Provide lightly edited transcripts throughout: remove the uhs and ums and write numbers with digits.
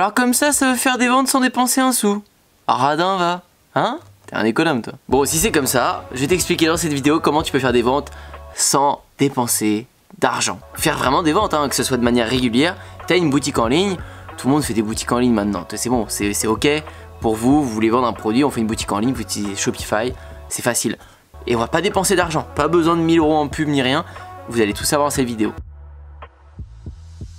Alors comme ça veut faire des ventes sans dépenser un sou. Radin va. Hein? T'es un économe toi. Bon, si c'est comme ça, je vais t'expliquer dans cette vidéo comment tu peux faire des ventes sans dépenser d'argent. Faire vraiment des ventes, hein, que ce soit de manière régulière. T'as une boutique en ligne, tout le monde fait des boutiques en ligne maintenant. C'est bon, c'est ok pour vous, vous voulez vendre un produit, on fait une boutique en ligne, vous utilisez Shopify, c'est facile. Et on va pas dépenser d'argent, pas besoin de 1000 euros en pub ni rien, vous allez tout savoir dans cette vidéo.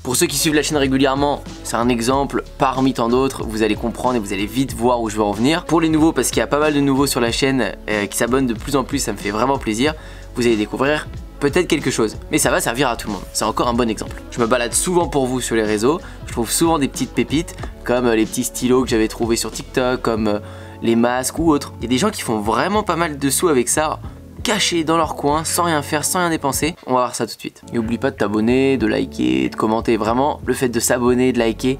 Pour ceux qui suivent la chaîne régulièrement, c'est un exemple parmi tant d'autres, vous allez comprendre et vous allez vite voir où je veux en venir. Pour les nouveaux, parce qu'il y a pas mal de nouveaux sur la chaîne qui s'abonnent de plus en plus, ça me fait vraiment plaisir, vous allez découvrir peut-être quelque chose, mais ça va servir à tout le monde. C'est encore un bon exemple. Je me balade souvent pour vous sur les réseaux, je trouve souvent des petites pépites, comme les petits stylos que j'avais trouvés sur TikTok, comme les masques ou autres. Il y a des gens qui font vraiment pas mal de sous avec ça, cachés dans leur coin, sans rien faire, sans rien dépenser. On va voir ça tout de suite. N'oublie pas de t'abonner, de liker, de commenter. Vraiment, le fait de s'abonner, de liker,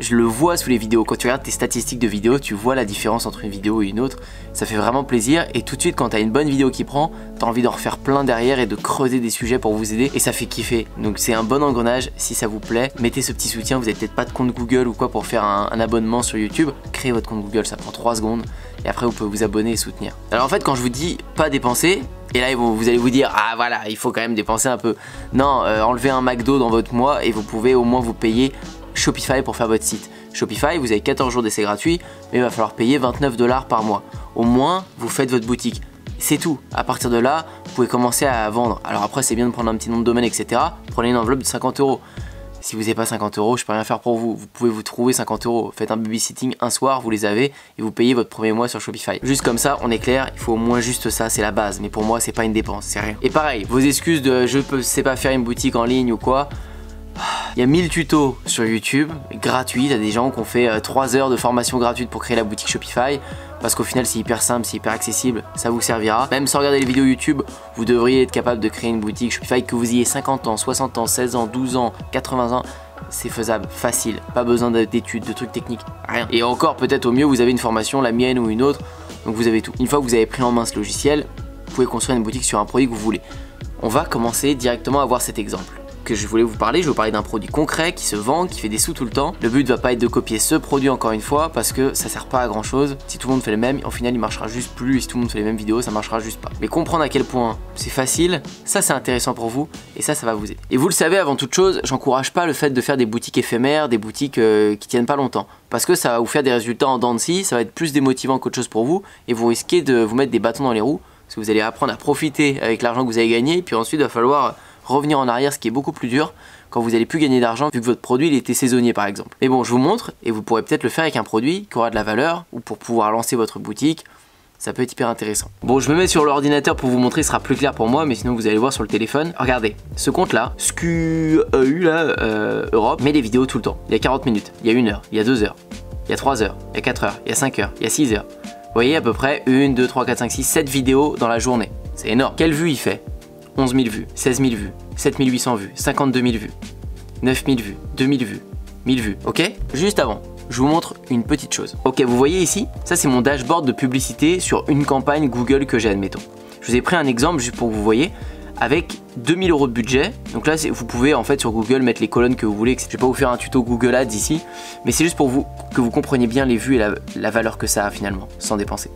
je le vois sous les vidéos. Quand tu regardes tes statistiques de vidéos, tu vois la différence entre une vidéo et une autre. Ça fait vraiment plaisir. Et tout de suite, quand tu as une bonne vidéo qui prend, tu as envie d'en refaire plein derrière et de creuser des sujets pour vous aider. Et ça fait kiffer. Donc c'est un bon engrenage. Si ça vous plaît, mettez ce petit soutien. Vous n'avez peut-être pas de compte Google ou quoi pour faire un abonnement sur YouTube. Créez votre compte Google, ça prend 3 secondes. Et après, vous pouvez vous abonner et soutenir. Alors en fait, quand je vous dis pas dépenser, et là vous allez vous dire, ah voilà, il faut quand même dépenser un peu. Non, enlevez un McDo dans votre mois et vous pouvez au moins vous payer Shopify pour faire votre site. Shopify, vous avez 14 jours d'essai gratuit, mais il va falloir payer 29 $ par mois. Au moins, vous faites votre boutique. C'est tout. À partir de là, vous pouvez commencer à vendre. Alors après, c'est bien de prendre un petit nom de domaine, etc. Prenez une enveloppe de 50 €. Si vous n'avez pas 50 €, je peux rien faire pour vous. Vous pouvez vous trouver 50 €. Faites un babysitting un soir, vous les avez et vous payez votre premier mois sur Shopify. Juste comme ça, on est clair. Il faut au moins juste ça, c'est la base. Mais pour moi, c'est pas une dépense, c'est rien. Et pareil, vos excuses de je ne sais pas faire une boutique en ligne ou quoi. Il y a 1000 tutos sur YouTube, gratuits, il y a des gens qui ont fait 3 heures de formation gratuite pour créer la boutique Shopify, parce qu'au final c'est hyper simple, c'est hyper accessible, ça vous servira. Même sans regarder les vidéos YouTube, vous devriez être capable de créer une boutique Shopify, que vous ayez 50 ans, 60 ans, 16 ans, 12 ans, 80 ans, c'est faisable, facile, pas besoin d'études, de trucs techniques, rien. Et encore peut-être au mieux vous avez une formation, la mienne ou une autre, donc vous avez tout. Une fois que vous avez pris en main ce logiciel, vous pouvez construire une boutique sur un produit que vous voulez. On va commencer directement à voir cet exemple que je voulais vous parler. Je vais vous parler d'un produit concret qui se vend, qui fait des sous tout le temps. Le but va pas être de copier ce produit encore une fois parce que ça sert pas à grand chose. Si tout le monde fait le même, au final il marchera juste plus, et si tout le monde fait les mêmes vidéos, ça marchera juste pas. Mais comprendre à quel point c'est facile, ça c'est intéressant pour vous et ça va vous aider. Et vous le savez, avant toute chose, j'encourage pas le fait de faire des boutiques éphémères, des boutiques qui tiennent pas longtemps, parce que ça va vous faire des résultats en dents de scie, ça va être plus démotivant qu'autre chose pour vous et vous risquez de vous mettre des bâtons dans les roues parce que vous allez apprendre à profiter avec l'argent que vous avez gagné et puis ensuite il va falloir revenir en arrière, ce qui est beaucoup plus dur quand vous n'allez plus gagner d'argent vu que votre produit il était saisonnier par exemple. Mais bon, je vous montre et vous pourrez peut-être le faire avec un produit qui aura de la valeur ou pour pouvoir lancer votre boutique, ça peut être hyper intéressant. Bon, je me mets sur l'ordinateur pour vous montrer, ce sera plus clair pour moi, mais sinon vous allez voir sur le téléphone. Regardez, ce compte là, SQEU là, Europe, met des vidéos tout le temps. Il y a 40 minutes, il y a 1 heure, il y a 2 heures, il y a 3 heures, il y a 4 heures, il y a 5 heures, il y a 6 heures. Vous voyez à peu près 1, 2, 3, 4, 5, 6, 7 vidéos dans la journée. C'est énorme. Quelle vue il fait? 11 000 vues, 16 000 vues, 7 800 vues, 52 000 vues, 9 000 vues, 2 000 vues, 1000 vues, ok? Juste avant, je vous montre une petite chose. Ok, vous voyez ici, ça c'est mon dashboard de publicité sur une campagne Google que j'ai, admettons. Je vous ai pris un exemple juste pour que vous voyez, avec 2000 € de budget. Donc là, vous pouvez en fait sur Google mettre les colonnes que vous voulez. Je vais pas vous faire un tuto Google Ads ici, mais c'est juste pour vous que vous compreniez bien les vues et la valeur que ça a finalement, sans dépenser.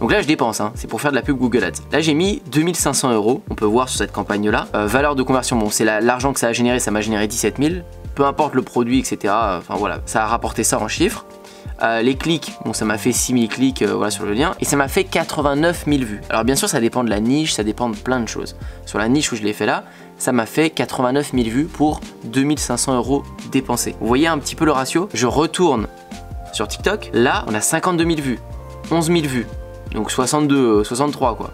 Donc là je dépense, hein, c'est pour faire de la pub Google Ads. Là j'ai mis 2500 €, on peut voir sur cette campagne là. Valeur de conversion, bon c'est l'argent que ça a généré, ça m'a généré 17 000. Peu importe le produit, etc. Enfin voilà, ça a rapporté ça en chiffres. Les clics, bon ça m'a fait 6 000 clics voilà, sur le lien. Et ça m'a fait 89 000 vues. Alors bien sûr ça dépend de la niche, ça dépend de plein de choses. Sur la niche où je l'ai fait là, ça m'a fait 89 000 vues pour 2500 € dépensés. Vous voyez un petit peu le ratio? Je retourne sur TikTok, là on a 52 000 vues, 11 000 vues. Donc 62, 63 quoi.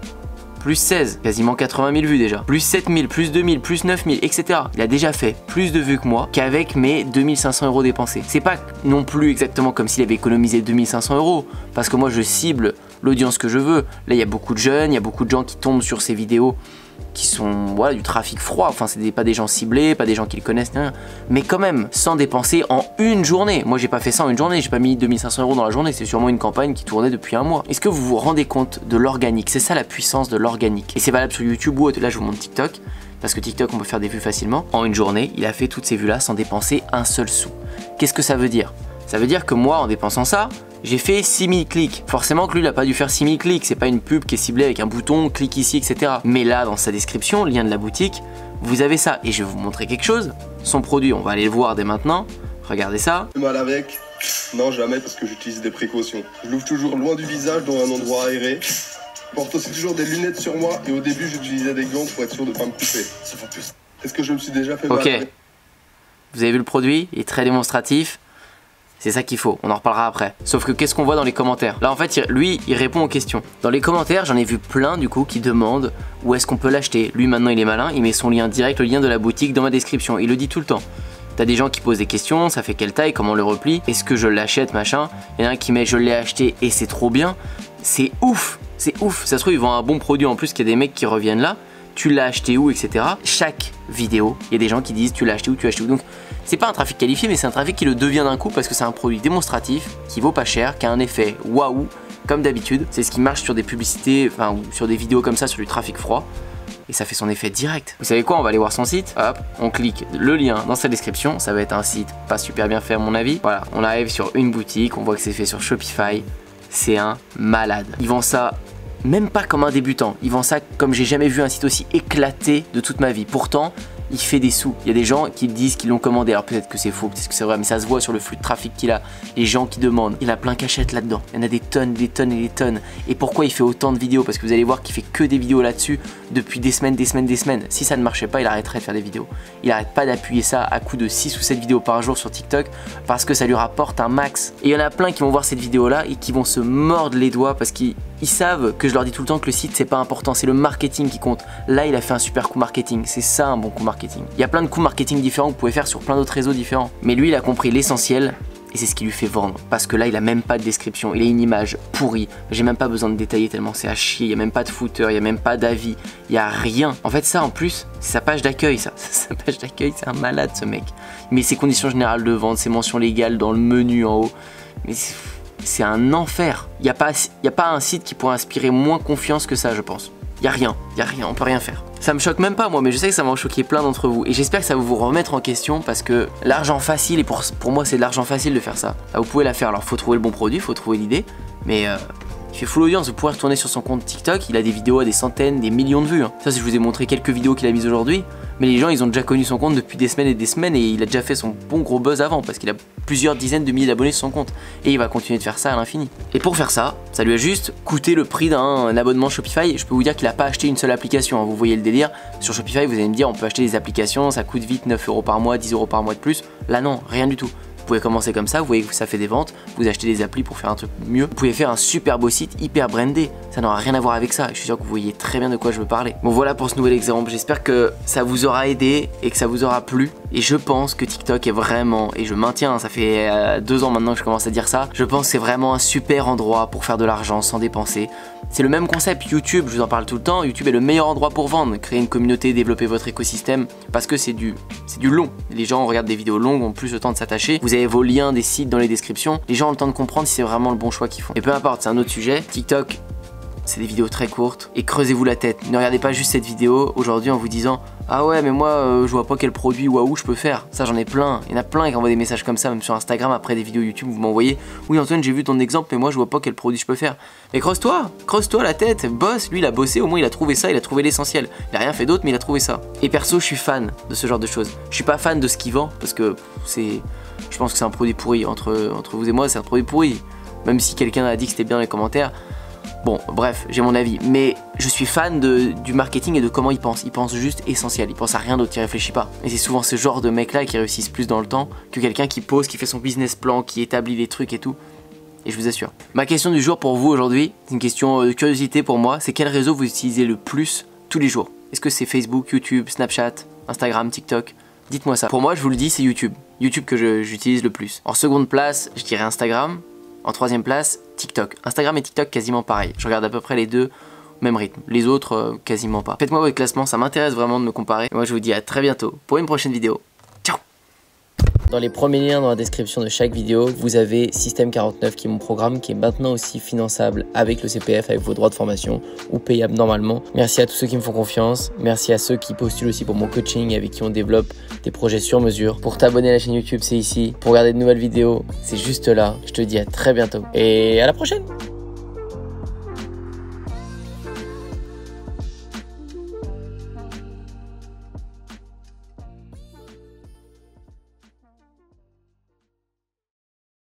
Plus 16, quasiment 80 000 vues déjà. Plus 7 000, plus 2 000, plus 9 000, etc. Il a déjà fait plus de vues que moi qu'avec mes 2500 € dépensés. C'est pas non plus exactement comme s'il avait économisé 2500 €. Parce que moi je cible l'audience que je veux. Là il y a beaucoup de jeunes, il y a beaucoup de gens qui tombent sur ces vidéos qui sont voilà, du trafic froid. Enfin c'est pas des gens ciblés, pas des gens qui le connaissent, rien. Mais quand même, sans dépenser en une journée. Moi j'ai pas fait ça en une journée, j'ai pas mis 2500 € dans la journée. C'est sûrement une campagne qui tournait depuis un mois. Est-ce que vous vous rendez compte de l'organique? C'est ça la puissance de l'organique. Et c'est valable sur YouTube ou autre. Là je vous montre TikTok, parce que TikTok on peut faire des vues facilement. En une journée, il a fait toutes ces vues là sans dépenser un seul sou. Qu'est-ce que ça veut dire? Ça veut dire que moi, en dépensant ça, j'ai fait 6000 clics. Forcément que lui, il n'a pas dû faire 6000 clics. C'est pas une pub qui est ciblée avec un bouton, clique ici, etc. Mais là, dans sa description, lien de la boutique, vous avez ça. Et je vais vous montrer quelque chose. Son produit, on va aller le voir dès maintenant. Regardez ça. Mal avec. Non, jamais, parce que j'utilise des précautions. Je l'ouvre toujours loin du visage, dans un endroit aéré. Je porte aussi toujours des lunettes sur moi. Et au début, j'utilisais des gants pour être sûr de ne pas me couper. Est-ce que je me suis déjà fait mal? Ok. Vous avez vu le produit? Il est très démonstratif. C'est ça qu'il faut, on en reparlera après. Sauf que qu'est-ce qu'on voit dans les commentaires? Là en fait, lui, il répond aux questions. Dans les commentaires, j'en ai vu plein du coup qui demandent où est-ce qu'on peut l'acheter. Lui maintenant il est malin, il met son lien direct, le lien de la boutique dans ma description. Il le dit tout le temps. T'as des gens qui posent des questions, ça fait quelle taille, comment on le replie, est-ce que je l'achète, machin. Il y en a un qui met je l'ai acheté et c'est trop bien. C'est ouf, c'est ouf. Ça se trouve, ils vendent un bon produit en plus, qu'il y a des mecs qui reviennent là. Tu l'as acheté où, etc. Chaque vidéo, il y a des gens qui disent tu l'as acheté où, tu l'as acheté où. Donc c'est pas un trafic qualifié, mais c'est un trafic qui le devient d'un coup parce que c'est un produit démonstratif qui vaut pas cher, qui a un effet waouh, comme d'habitude. C'est ce qui marche sur des publicités, enfin ou sur des vidéos comme ça, sur du trafic froid. Et ça fait son effet direct. Vous savez quoi, on va aller voir son site. Hop, on clique le lien dans sa description. Ça va être un site pas super bien fait à mon avis. Voilà, on arrive sur une boutique, on voit que c'est fait sur Shopify. C'est un malade. Ils vendent ça même pas comme un débutant. Ils vendent ça comme j'ai jamais vu un site aussi éclaté de toute ma vie. Pourtant, il fait des sous. Il y a des gens qui disent qu'ils l'ont commandé. Alors peut-être que c'est faux, peut-être que c'est vrai, mais ça se voit sur le flux de trafic qu'il a. Les gens qui demandent. Il a plein cachette là-dedans. Il y en a des tonnes, des tonnes et des tonnes. Et pourquoi il fait autant de vidéos? Parce que vous allez voir qu'il fait que des vidéos là-dessus depuis des semaines, des semaines, des semaines. Si ça ne marchait pas, il arrêterait de faire des vidéos. Il arrête pas d'appuyer ça à coup de 6 ou 7 vidéos par jour sur TikTok parce que ça lui rapporte un max. Et il y en a plein qui vont voir cette vidéo-là et qui vont se mordre les doigts parce qu'ils savent que je leur dis tout le temps que le site c'est pas important, c'est le marketing qui compte. Là, il a fait un super coup marketing. C'est ça un bon coup marketing. Il y a plein de coups marketing différents que vous pouvez faire sur plein d'autres réseaux différents. Mais lui, il a compris l'essentiel et c'est ce qui lui fait vendre. Parce que là, il a même pas de description, il a une image pourrie. J'ai même pas besoin de détailler tellement c'est à chier. Il y a même pas de footer, il y a même pas d'avis, il y a rien. En fait, ça en plus, c'est sa page d'accueil, ça. Sa page d'accueil, c'est un malade ce mec. Mais ses conditions générales de vente, ses mentions légales dans le menu en haut, mais c'est un enfer. Il n'y a pas un site qui pourrait inspirer moins confiance que ça, je pense. Il n'y a rien, on peut rien faire. Ça me choque même pas moi, mais je sais que ça va en choquer plein d'entre vous. Et j'espère que ça va vous remettre en question parce que l'argent facile, et pour moi c'est de l'argent facile de faire ça. Là, vous pouvez la faire, alors faut trouver le bon produit, faut trouver l'idée. Mais il fait full audience, vous pouvez retourner sur son compte TikTok, il a des vidéos à des centaines, des millions de vues. Hein. Ça, je vous ai montré quelques vidéos qu'il a mises aujourd'hui, mais les gens ils ont déjà connu son compte depuis des semaines et il a déjà fait son bon gros buzz avant parce qu'il a plusieurs dizaines de milliers d'abonnés sur son compte et il va continuer de faire ça à l'infini. Et pour faire ça, ça lui a juste coûté le prix d'un abonnement Shopify. Je peux vous dire qu'il n'a pas acheté une seule application, hein. Vous voyez le délire, sur Shopify vous allez me dire on peut acheter des applications, ça coûte vite 9 € par mois, 10 € par mois de plus. Là non, rien du tout. Vous pouvez commencer comme ça, vous voyez que ça fait des ventes, vous achetez des applis pour faire un truc mieux. Vous pouvez faire un super beau site hyper brandé, ça n'aura rien à voir avec ça. Je suis sûr que vous voyez très bien de quoi je veux parler. Bon voilà pour ce nouvel exemple, j'espère que ça vous aura aidé et que ça vous aura plu. Et je pense que TikTok est vraiment, et je maintiens, ça fait 2 ans maintenant que je commence à dire ça, je pense que c'est vraiment un super endroit pour faire de l'argent sans dépenser. C'est le même concept, YouTube, je vous en parle tout le temps, YouTube est le meilleur endroit pour vendre, créer une communauté, développer votre écosystème, parce que c'est du long. Les gens regardent des vidéos longues, ont plus le temps de s'attacher. Vous avez vos liens des sites dans les descriptions, les gens ont le temps de comprendre si c'est vraiment le bon choix qu'ils font. Et peu importe, c'est un autre sujet. TikTok, c'est des vidéos très courtes et creusez-vous la tête. Ne regardez pas juste cette vidéo aujourd'hui en vous disant ah ouais mais moi je vois pas quel produit waouh je peux faire. Ça j'en ai plein, il y en a plein qui envoient des messages comme ça même sur Instagram après des vidéos YouTube vous m'envoyez oui Antoine j'ai vu ton exemple mais moi je vois pas quel produit je peux faire. Mais creuse-toi la tête, bosse, lui il a bossé au moins il a trouvé ça, il a trouvé l'essentiel. Il a rien fait d'autre mais il a trouvé ça. Et perso je suis fan de ce genre de choses. Je suis pas fan de ce qu'il vend parce que c'est, je pense que c'est un produit pourri entre vous et moi c'est un produit pourri. Même si quelqu'un a dit que c'était bien dans les commentaires. Bon, bref, j'ai mon avis, mais je suis fan du marketing et de comment ils pensent. Ils pensent juste essentiel, ils pensent à rien d'autre, ils réfléchissent pas. Et c'est souvent ce genre de mecs-là qui réussissent plus dans le temps que quelqu'un qui pose, qui fait son business plan, qui établit les trucs et tout. Et je vous assure. Ma question du jour pour vous aujourd'hui, c'est une question de curiosité pour moi, c'est quel réseau vous utilisez le plus tous les jours? Est-ce que c'est Facebook, YouTube, Snapchat, Instagram, TikTok? Dites-moi ça. Pour moi, je vous le dis, c'est YouTube. YouTube que j'utilise le plus. En seconde place, je dirais Instagram. En troisième place, TikTok. Instagram et TikTok quasiment pareil. Je regarde à peu près les deux au même rythme. Les autres, quasiment pas. Faites-moi votre classement, ça m'intéresse vraiment de me comparer. Et moi, je vous dis à très bientôt pour une prochaine vidéo. Ciao! Dans les premiers liens dans la description de chaque vidéo, vous avez Système49 qui est mon programme qui est maintenant aussi finançable avec le CPF, avec vos droits de formation ou payable normalement. Merci à tous ceux qui me font confiance. Merci à ceux qui postulent aussi pour mon coaching avec qui on développe des projets sur mesure. Pour t'abonner à la chaîne YouTube, c'est ici. Pour regarder de nouvelles vidéos, c'est juste là. Je te dis à très bientôt et à la prochaine!